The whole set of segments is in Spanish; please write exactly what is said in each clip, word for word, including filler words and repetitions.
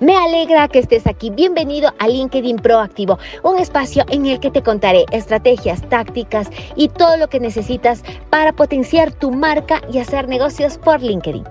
Me alegra que estés aquí. Bienvenido a LinkedIn Proactivo, un espacio en el que te contaré estrategias, tácticas y todo lo que necesitas para potenciar tu marca y hacer negocios por LinkedIn.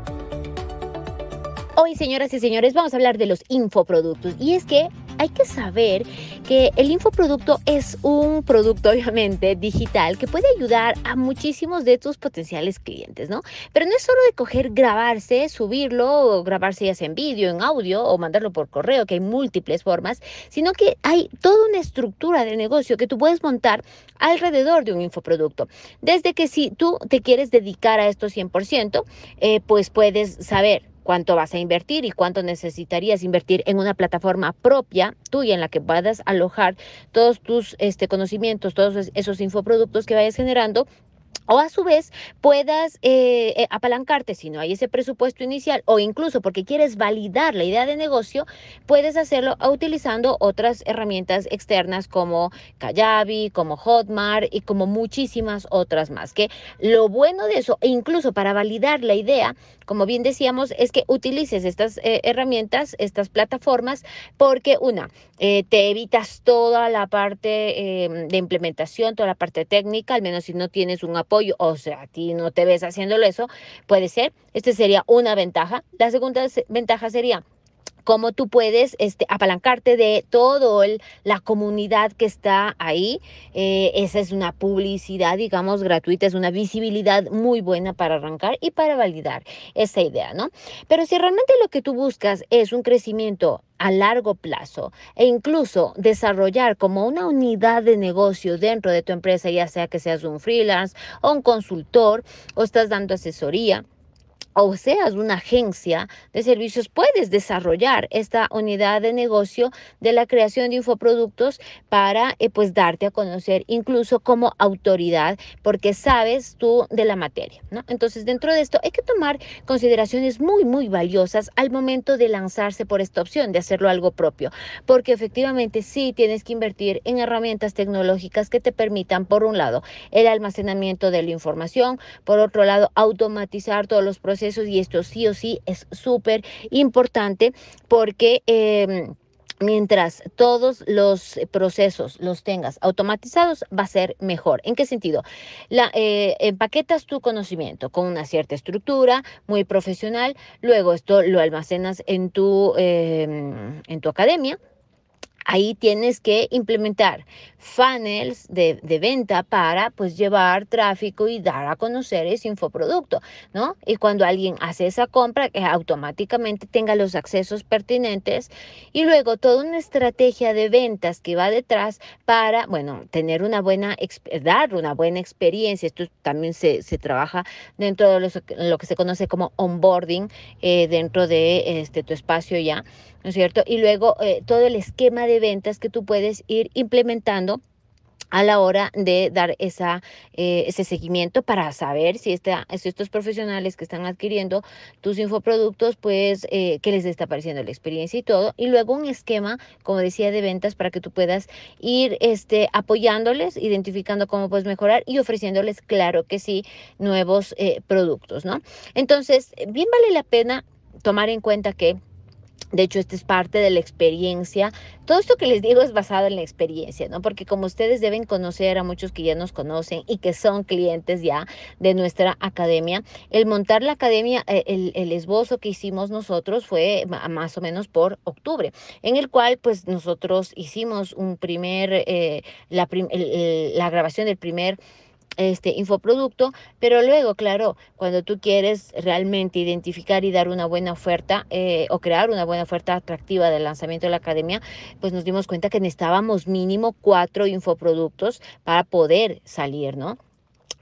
Hoy, señoras y señores, vamos a hablar de los infoproductos, y es que hay que saber que el infoproducto es un producto, obviamente, digital que puede ayudar a muchísimos de tus potenciales clientes, ¿no? Pero no es solo de coger, grabarse, subirlo, o grabarse ya sea en vídeo, en audio o mandarlo por correo, que hay múltiples formas, sino que hay toda una estructura de negocio que tú puedes montar alrededor de un infoproducto. Desde que si tú te quieres dedicar a esto cien por ciento, eh, pues puedes saber cuánto vas a invertir y cuánto necesitarías invertir en una plataforma propia tuya en la que puedas alojar todos tus este, conocimientos, todos esos infoproductos que vayas generando. O a su vez puedas eh, apalancarte si no hay ese presupuesto inicial, o incluso porque quieres validar la idea de negocio, puedes hacerlo utilizando otras herramientas externas como Kajabi, como Hotmart y como muchísimas otras más. Que lo bueno de eso, e incluso para validar la idea, como bien decíamos, es que utilices estas eh, herramientas, estas plataformas, porque una, eh, te evitas toda la parte eh, de implementación, toda la parte técnica, al menos si no tienes un apoyo. O sea, a ti no te ves haciéndolo eso, puede ser. Esta sería una ventaja. La segunda ventaja sería cómo tú puedes este, apalancarte de toda la comunidad que está ahí. Eh, esa es una publicidad, digamos, gratuita, es una visibilidad muy buena para arrancar y para validar esa idea, ¿no? Pero si realmente lo que tú buscas es un crecimiento a largo plazo e incluso desarrollar como una unidad de negocio dentro de tu empresa, ya sea que seas un freelance o un consultor o estás dando asesoría, o seas una agencia de servicios, puedes desarrollar esta unidad de negocio de la creación de infoproductos para eh, pues darte a conocer incluso como autoridad, porque sabes tú de la materia, ¿no? Entonces, dentro de esto hay que tomar consideraciones muy, muy valiosas al momento de lanzarse por esta opción, de hacerlo algo propio, porque efectivamente sí tienes que invertir en herramientas tecnológicas que te permitan, por un lado, el almacenamiento de la información, por otro lado, automatizar todos los procesos. Y esto sí o sí es súper importante porque eh, mientras todos los procesos los tengas automatizados, va a ser mejor. ¿En qué sentido? La, eh, empaquetas tu conocimiento con una cierta estructura muy profesional, luego esto lo almacenas en tu, eh, en tu academia. Ahí tienes que implementar funnels de, de venta para pues llevar tráfico y dar a conocer ese infoproducto, ¿no? Y cuando alguien hace esa compra, que automáticamente tenga los accesos pertinentes, y luego toda una estrategia de ventas que va detrás para, bueno, tener una buena, dar una buena experiencia. Esto también se, se trabaja dentro de los, lo que se conoce como onboarding, eh, dentro de este, tu espacio ya, ¿no es cierto? Y luego eh, todo el esquema de de ventas que tú puedes ir implementando a la hora de dar esa, eh, ese seguimiento para saber si, esta, si estos profesionales que están adquiriendo tus infoproductos, pues, eh, qué les está pareciendo la experiencia y todo. Y luego un esquema, como decía, de ventas para que tú puedas ir este, apoyándoles, identificando cómo puedes mejorar y ofreciéndoles, claro que sí, nuevos eh, productos, ¿no? Entonces, bien vale la pena tomar en cuenta que, de hecho, esta es parte de la experiencia. Todo esto que les digo es basado en la experiencia, ¿no? Porque como ustedes deben conocer a muchos que ya nos conocen y que son clientes ya de nuestra academia, el montar la academia, el, el esbozo que hicimos nosotros fue más o menos por octubre, en el cual pues nosotros hicimos un primer, eh, la, prim- el, el, la grabación del primer este infoproducto, pero luego, claro, cuando tú quieres realmente identificar y dar una buena oferta eh, o crear una buena oferta atractiva del lanzamiento de la academia, pues nos dimos cuenta que necesitábamos mínimo cuatro infoproductos para poder salir, ¿no?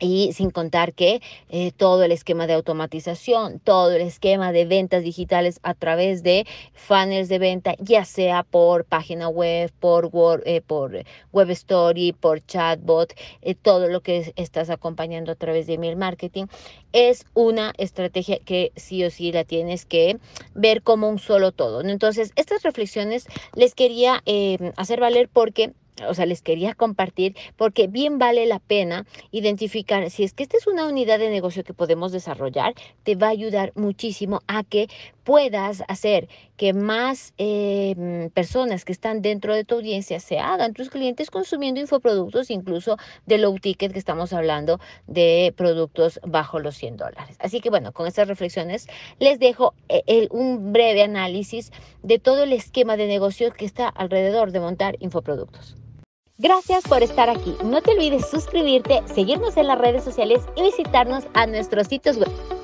Y sin contar que eh, todo el esquema de automatización, todo el esquema de ventas digitales a través de funnels de venta, ya sea por página web, por, Word, eh, por web story, por chatbot, eh, todo lo que estás acompañando a través de email marketing, es una estrategia que sí o sí la tienes que ver como un solo todo. Entonces, estas reflexiones les quería eh, hacer valer porque... O sea, les quería compartir porque bien vale la pena identificar si es que esta es una unidad de negocio que podemos desarrollar. Te va a ayudar muchísimo a que puedas hacer que más eh, personas que están dentro de tu audiencia se hagan tus clientes consumiendo infoproductos, incluso de low ticket, que estamos hablando de productos bajo los cien dólares. Así que bueno, con estas reflexiones les dejo el, un breve análisis de todo el esquema de negocio que está alrededor de montar infoproductos. Gracias por estar aquí. No te olvides suscribirte, seguirnos en las redes sociales y visitarnos a nuestros sitios web.